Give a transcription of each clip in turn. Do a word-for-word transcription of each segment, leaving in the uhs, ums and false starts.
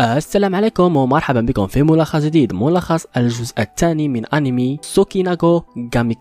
السلام عليكم ومرحبا بكم في ملخص جديد، ملخص الجزء الثاني من انمي سوكي نا كو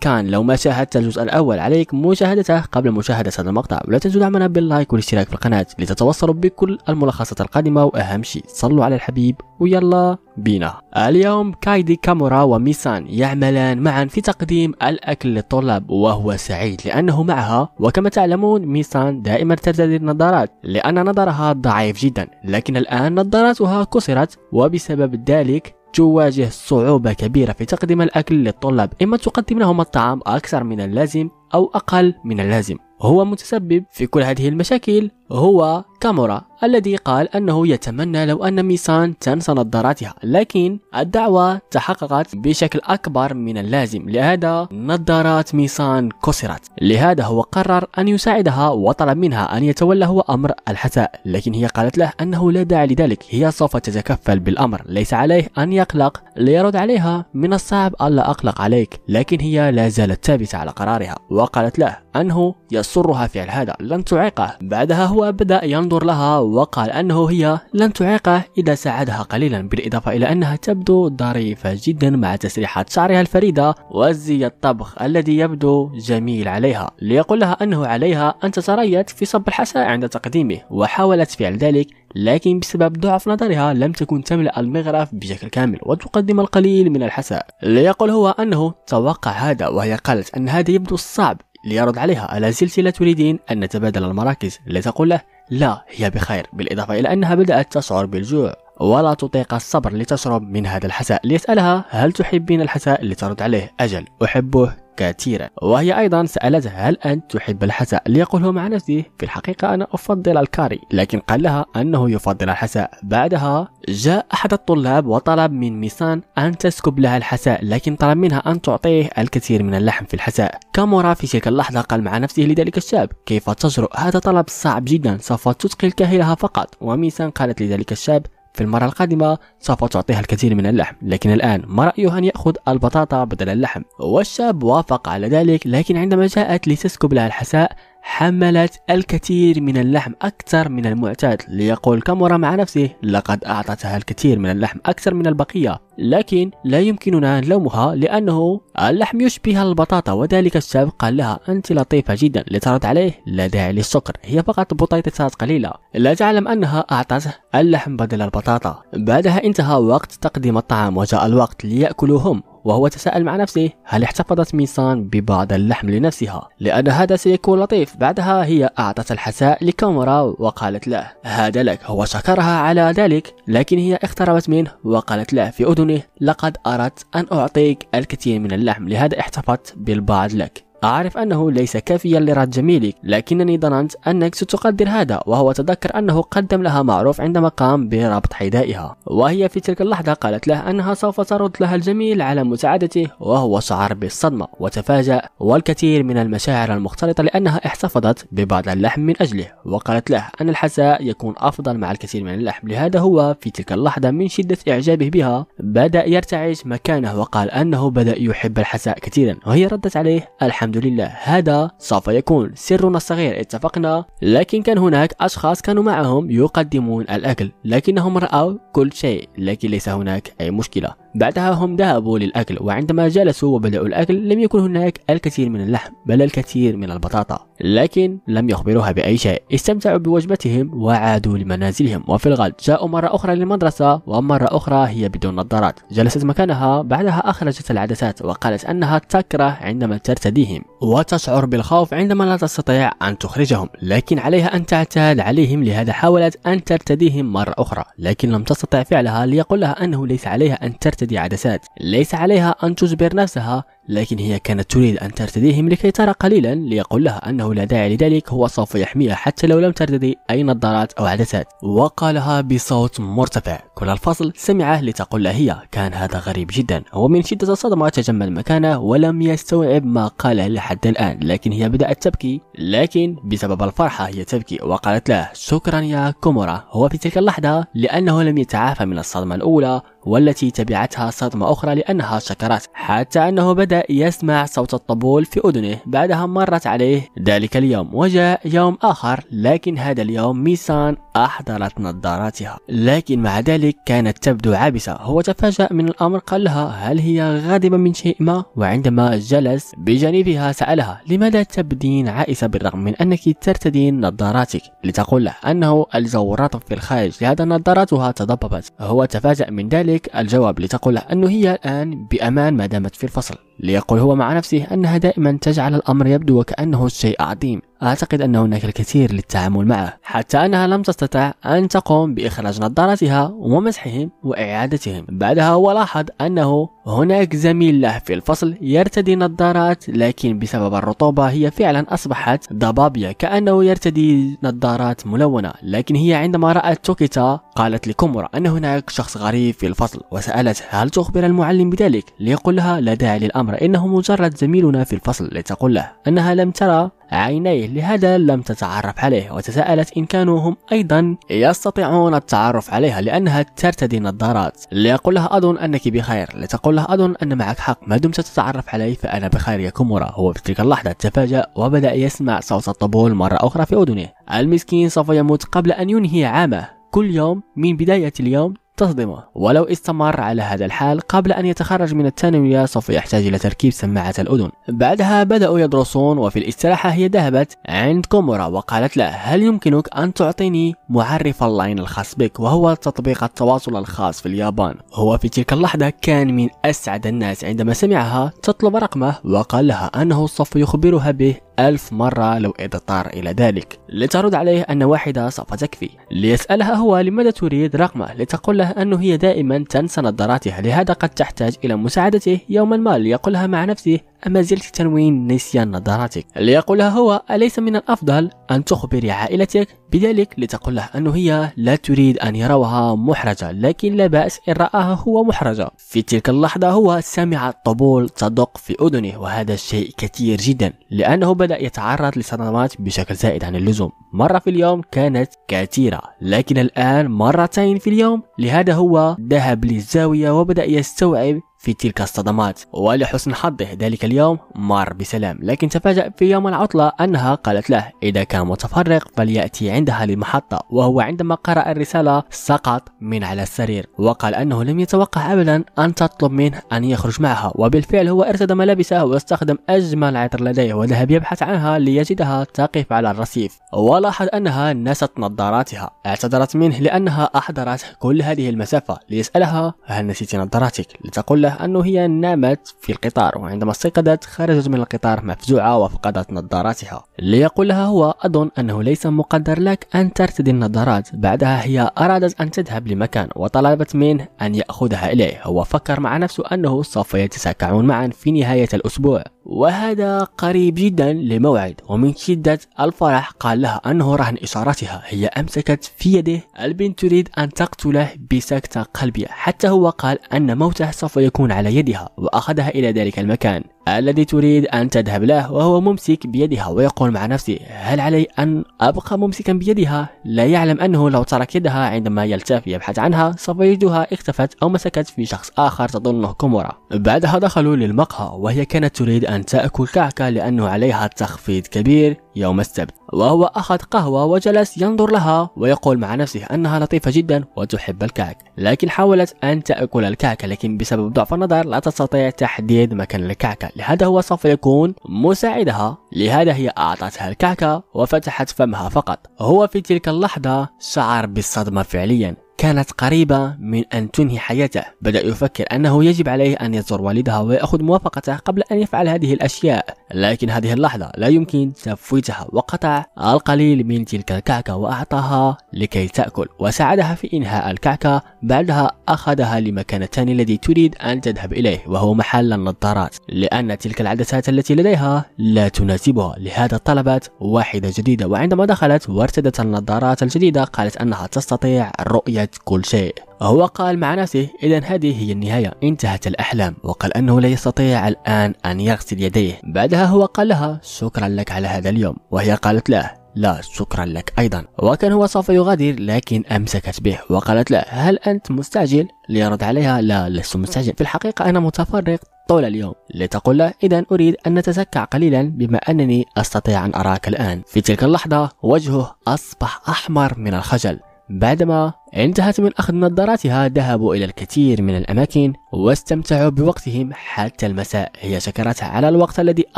غا. لو ما شاهدت الجزء الاول عليك مشاهدته قبل مشاهده هذا المقطع، ولا تنسوا دعمنا باللايك والاشتراك في القناه لتتوصلوا بكل الملخصات القادمه، واهم شيء صلوا على الحبيب. ويلا بينا. اليوم كايدي كامورا وميسان يعملان معا في تقديم الاكل للطلاب وهو سعيد لانه معها. وكما تعلمون ميسان دائما ترتدي النظارات لان نظرها ضعيف جدا، لكن الان نظاراتها كسرت وبسبب ذلك تواجه صعوبة كبيرة في تقديم الأكل للطلاب، إما تقدم لهم الطعام أكثر من اللازم أو أقل من اللازم. هو متسبب في كل هذه المشاكل هو كامورا الذي قال أنه يتمنى لو أن ميسان تنسى نظاراتها، لكن الدعوة تحققت بشكل أكبر من اللازم، لهذا نظارات ميسان كسرت. لهذا هو قرر أن يساعدها وطلب منها أن يتولى هو أمر الحساء، لكن هي قالت له أنه لا داعي لذلك، هي سوف تتكفل بالأمر، ليس عليه أن يقلق. ليرد عليها من الصعب ألا أقلق عليك، لكن هي لا زالت ثابتة على قرارها، وقالت له أنه يسرها فعل هذا لن تعيقه. بعدها هو بدأ ينظر لها وقال أنه هي لن تعيقه إذا ساعدها قليلا، بالإضافة إلى أنها تبدو ظريفة جدا مع تسريحات شعرها الفريدة وزي الطبخ الذي يبدو جميل عليها. ليقول لها أنه عليها أن تتريث في صب الحساء عند تقديمه، وحاولت فعل ذلك لكن بسبب ضعف نظرها لم تكن تملأ المغرف بشكل كامل وتقدم القليل من الحساء. ليقول هو أنه توقع هذا، وهي قالت أن هذا يبدو صعب. ليرد عليها ألا زلت لا تريدين أن نتبادل المراكز؟ لتقول له لا هي بخير، بالإضافة إلى أنها بدأت تشعر بالجوع ولا تطيق الصبر لتشرب من هذا الحساء. ليسألها هل تحبين الحساء؟ لترد عليه أجل أحبه كثيرا. وهي أيضا سألته هل أنت تحب الحساء؟ ليقوله مع نفسه في الحقيقة أنا أفضل الكاري، لكن قال لها أنه يفضل الحساء. بعدها جاء أحد الطلاب وطلب من ميسان أن تسكب لها الحساء، لكن طلب منها أن تعطيه الكثير من اللحم في الحساء. كامورا في تلك اللحظة قال مع نفسه لذلك الشاب كيف تجرؤ، هذا طلب صعب جدا سوف تثقل كاهلها فقط. وميسان قالت لذلك الشاب في المرة القادمة سوف تعطيها الكثير من اللحم، لكن الآن ما رأيه أن يأخذ البطاطا بدل اللحم؟ والشاب وافق على ذلك، لكن عندما جاءت لتسكب لها الحساء حملت الكثير من اللحم أكثر من المعتاد. ليقول كامورا مع نفسه لقد أعطتها الكثير من اللحم أكثر من البقية، لكن لا يمكننا لومها لأنه اللحم يشبه البطاطا. وذلك الشاب قال لها أنت لطيفة جدا. لترد عليه لا داعي للشكر، هي فقط بطيطات قليلة. لا تعلم أنها أعطته اللحم بدل البطاطا. بعدها انتهى وقت تقديم الطعام وجاء الوقت ليأكلوهم، وهو تساءل مع نفسه هل احتفظت ميسان ببعض اللحم لنفسها لأن هذا سيكون لطيف. بعدها هي أعطت الحساء لكامورا وقالت له هذا لك. هو شكرها على ذلك، لكن هي اقتربت منه وقالت له في أذنه لقد أردت أن أعطيك الكثير من اللحم، لهذا احتفظت بالبعض لك. أعرف أنه ليس كافيا لرد جميلك، لكنني ظننت أنك ستقدر هذا. وهو تذكر أنه قدم لها معروف عندما قام بربط حذائها، وهي في تلك اللحظة قالت له أنها سوف ترد لها الجميل على مساعدته، وهو شعر بالصدمة وتفاجأ والكثير من المشاعر المختلطة لأنها احتفظت ببعض اللحم من أجله. وقالت له أن الحساء يكون أفضل مع الكثير من اللحم، لهذا هو في تلك اللحظة من شدة إعجابه بها بدأ يرتعش مكانه وقال أنه بدأ يحب الحساء كثيرا. وهي ردت عليه الحمد الحمد لله، هذا سوف يكون سرنا الصغير اتفقنا. لكن كان هناك أشخاص كانوا معهم يقدمون الأكل، لكنهم رأوا كل شيء، لكن ليس هناك أي مشكلة. بعدها هم ذهبوا للأكل، وعندما جلسوا وبدأوا الأكل لم يكن هناك الكثير من اللحم بل الكثير من البطاطا، لكن لم يخبروها بأي شيء. استمتعوا بوجبتهم وعادوا لمنازلهم، وفي الغد جاءوا مرة أخرى للمدرسة، ومرة أخرى هي بدون نظارات جلست مكانها. بعدها أخرجت العدسات وقالت أنها تكره عندما ترتديهم وتشعر بالخوف عندما لا تستطيع أن تخرجهم، لكن عليها أن تعتاد عليهم، لهذا حاولت أن ترتديهم مرة أخرى لكن لم تستطع فعلها. ليقول لها أنه ليس عليها أن ترتدي عدسات، ليس عليها أن تجبر نفسها، لكن هي كانت تريد أن ترتديهم لكي ترى قليلا. ليقول لها أنه لا داعي لذلك، هو سوف يحميها حتى لو لم ترتدي أي نظارات أو عدسات، وقالها بصوت مرتفع. كل الفصل سمعه لتقول له هي كان هذا غريب جدا. هو من شدة الصدمة تجمد مكانه ولم يستوعب ما قاله لحد الآن، لكن هي بدأت تبكي، لكن بسبب الفرحة هي تبكي وقالت له شكرا يا كامورا. هو في تلك اللحظة لأنه لم يتعافى من الصدمة الأولى والتي تبعتها صدمة أخرى لأنها شكرت، حتى أنه بدأ بدأ يسمع صوت الطبول في أذنه. بعدها مرت عليه ذلك اليوم وجاء يوم آخر، لكن هذا اليوم ميسان أحضرت نظاراتها، لكن مع ذلك كانت تبدو عابسة. هو تفاجأ من الأمر، قال لها هل هي غاضبة من شيء ما؟ وعندما جلس بجانبها سألها لماذا تبدين عائسة بالرغم من أنك ترتدين نظاراتك؟ لتقول له أنه الجورات في الخارج لهذا نظاراتها تضببت. هو تفاجأ من ذلك الجواب، لتقول له أنه هي الآن بأمان ما دامت في الفصل. ليقول هو مع نفسه أنها دائما تجعل الأمر يبدو وكأنه شيء عظيم. أعتقد أن هناك الكثير للتعامل معه، حتى أنها لم تستطع أن تقوم بإخراج نظاراتها ومسحهم وإعادتهم. بعدها ولاحظ أنه هناك زميل له في الفصل يرتدي نظارات، لكن بسبب الرطوبة هي فعلا أصبحت ضبابية كأنه يرتدي نظارات ملونة. لكن هي عندما رأت توكيتا قالت لكومورا أن هناك شخص غريب في الفصل، وسألت هل تخبر المعلم بذلك؟ ليقول لها لا داعي للأمر، إنه مجرد زميلنا في الفصل. لتقول له أنها لم ترى عينيه لهذا لم تتعرف عليه، وتساءلت إن كانوا هم أيضا يستطيعون التعرف عليها لأنها ترتدي نظارات. ليقول لها أظن أنك بخير. لتقول لها أظن أن معك حق، ما دمت تتعرف علي فأنا بخير يا كومورا. هو في تلك اللحظة تفاجأ وبدأ يسمع صوت الطبول مرة أخرى في أذنه. المسكين سوف يموت قبل أن ينهي عامه. كل يوم من بداية اليوم تصدمه، ولو استمر على هذا الحال قبل أن يتخرج من الثانوية سوف يحتاج إلى تركيب سماعة الأذن. بعدها بدأوا يدرسون، وفي الاستراحة هي ذهبت عند كومورا وقالت له هل يمكنك أن تعطيني معرف اللاين الخاص بك، وهو تطبيق التواصل الخاص في اليابان. هو في تلك اللحظة كان من أسعد الناس عندما سمعها تطلب رقمه، وقال لها أنه سوف يخبرها به ألف مرة لو اضطر إلى ذلك، لترد عليه أن واحدة سوف تكفي. ليسألها هو لماذا تريد رقمه، لتقول له أنه هي دائما تنسى نظاراتها لهذا قد تحتاج إلى مساعدته يوما ما. ليقولها مع نفسه أما زلت تنوين نسيان نظاراتك. ليقولها هو أليس من الأفضل أن تخبر عائلتك بذلك؟ لتقول له أنه هي لا تريد أن يروها محرجة، لكن لا بأس إن رآها هو محرجة. في تلك اللحظة هو سمع الطبول تدق في أذنه، وهذا الشيء كثير جدا لأنه بدأ يتعرض لصدمات بشكل زائد عن اللزوم. مرة في اليوم كانت كثيرة، لكن الآن مرتين في اليوم. لهذا هو ذهب للزاوية وبدأ يستوعب في تلك الصدمات، ولحسن حظه ذلك اليوم مر بسلام. لكن تفاجأ في يوم العطلة أنها قالت له إذا كان متفرغ فليأتي عندها للمحطة، وهو عندما قرأ الرسالة سقط من على السرير، وقال أنه لم يتوقع أبدا أن تطلب منه أن يخرج معها. وبالفعل هو ارتدى ملابسه واستخدم أجمل عطر لديه وذهب يبحث عنها ليجدها تقف على الرصيف. ولاحظ أنها نست نظاراتها، اعتذرت منه لأنها أحضرت كل هذه المسافة. ليسألها هل نسيت نظاراتك؟ لتقول له أنه هي نامت في القطار، وعندما استيقظت خرجت من القطار مفزوعة وفقدت نظاراتها. ليقول لها هو أظن أنه ليس مقدر لك أن ترتدي النظارات. بعدها هي أرادت أن تذهب لمكان وطلبت منه أن يأخذها إليه. هو فكر مع نفسه أنه سوف يتساكعون معا في نهاية الأسبوع، وهذا قريب جدا لموعد. ومن شدة الفرح قال لها أنه رهن إشارتها. هي أمسكت في يده، البنت تريد أن تقتله بسكتة قلبية، حتى هو قال أن موته سوف يكون على يدها، وأخذها إلى ذلك المكان الذي تريد أن تذهب له، وهو ممسك بيدها ويقول مع نفسه هل علي أن أبقى ممسكا بيدها؟ لا يعلم أنه لو ترك يدها عندما يلتف يبحث عنها سوف يجدها اختفت أو مسكت في شخص آخر تظنه كومورا. بعدها دخلوا للمقهى، وهي كانت تريد أن تأكل كعكة لأنه عليها تخفيض كبير يوم السبت. وهو أخذ قهوة وجلس ينظر لها ويقول مع نفسه أنها لطيفة جدا وتحب الكعك، لكن حاولت أن تأكل الكعكة، لكن بسبب ضعف النظر لا تستطيع تحديد مكان الكعكة، لهذا هو سوف يكون مساعدها. لهذا هي أعطتها الكعكة وفتحت فمها فقط. هو في تلك اللحظة شعر بالصدمة فعليا، كانت قريبة من أن تنهي حياته. بدأ يفكر أنه يجب عليه أن يزور والدها ويأخذ موافقته قبل أن يفعل هذه الأشياء، لكن هذه اللحظة لا يمكن تفويتها. وقطع القليل من تلك الكعكة وأعطاها لكي تأكل، وساعدها في إنهاء الكعكة. بعدها أخذها لمكان الثاني الذي تريد أن تذهب إليه، وهو محل النظارات، لأن تلك العدسات التي لديها لا تناسبها. لهذا طلبت واحدة جديدة، وعندما دخلت وارتدت النظارات الجديدة قالت أنها تستطيع رؤية كل شيء. هو قال مع نفسه إذا هذه هي النهاية، انتهت الأحلام، وقال أنه لا يستطيع الآن أن يغسل يديه. بعدها هو قال لها شكرا لك على هذا اليوم، وهي قالت له لا شكرا لك أيضا. وكان هو سوف يغادر، لكن أمسكت به وقالت له هل أنت مستعجل؟ ليرد عليها لا لست مستعجل، في الحقيقة أنا متفرغ طول اليوم لتقول له إذا أريد أن نتسكع قليلا بما أنني أستطيع أن أراك الآن. في تلك اللحظة وجهه أصبح أحمر من الخجل. بعدما انتهت من أخذ نظاراتها ذهبوا إلى الكثير من الأماكن واستمتعوا بوقتهم حتى المساء. هي شكرتها على الوقت الذي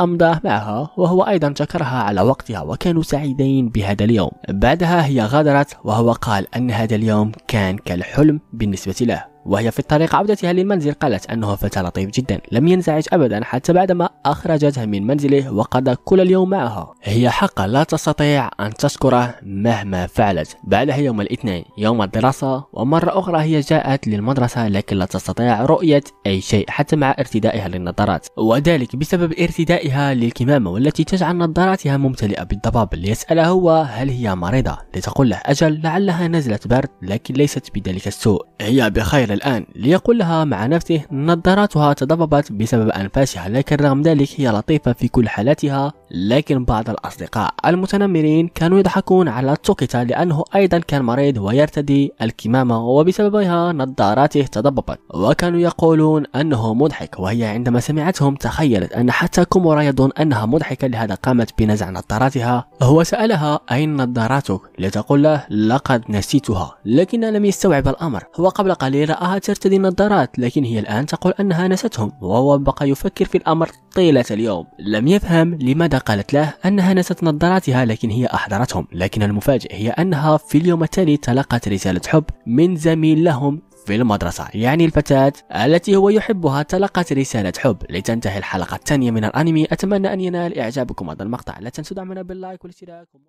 أمضاه معها وهو أيضا شكرها على وقتها وكانوا سعيدين بهذا اليوم. بعدها هي غادرت وهو قال أن هذا اليوم كان كالحلم بالنسبة له. وهي في الطريق عودتها للمنزل قالت أنه فتى لطيف جدا لم ينزعج أبدا حتى بعدما أخرجته من منزله وقضى كل اليوم معها. هي حقا لا تستطيع أن تشكره مهما فعلت. بعدها يوم الاثنين يوم الدراسة ومرة أخرى هي جاءت للمدرسة لكن لا تستطيع رؤية أي شيء حتى مع ارتدائها للنظارات، وذلك بسبب ارتدائها للكمامة والتي تجعل نظاراتها ممتلئة بالضباب. ليسألها هو هل هي مريضة لتقول له أجل لعلها نزلت برد لكن ليست بذلك السوء، هي بخير الآن. ليقول لها مع نفسه نظاراتها تضببت بسبب أنفاسها لكن رغم ذلك هي لطيفة في كل حالاتها. لكن بعض الأصدقاء المتنمرين كانوا يضحكون على توكيتا لأنه أيضا كان مريض ويرتدي الكمامة وبسببها نظاراته تضببت، وكانوا يقولون أنه مضحك. وهي عندما سمعتهم تخيلت أن حتى كومورا يظن أنها مضحكة لهذا قامت بنزع نظاراتها. هو سألها أين نظاراتك لتقول له لقد نسيتها، لكن لم يستوعب الأمر. هو قبل قليل رآها ترتدي النظارات لكن هي الآن تقول أنها نستهم، وهو بقى يفكر في الأمر طيلة اليوم. لم يفهم لماذا قالت له أنها نست نظاراتها لكن هي أحضرتهم. لكن المفاجئ هي أنها في اليوم التالي تلقت رسالة حب من زميل لهم في المدرسة، يعني الفتاة التي هو يحبها تلقت رسالة حب. لتنتهي الحلقة الثانية من الأنمي، أتمنى أن ينال إعجابكم هذا المقطع، لا تنسوا دعمنا باللايك والاشتراك.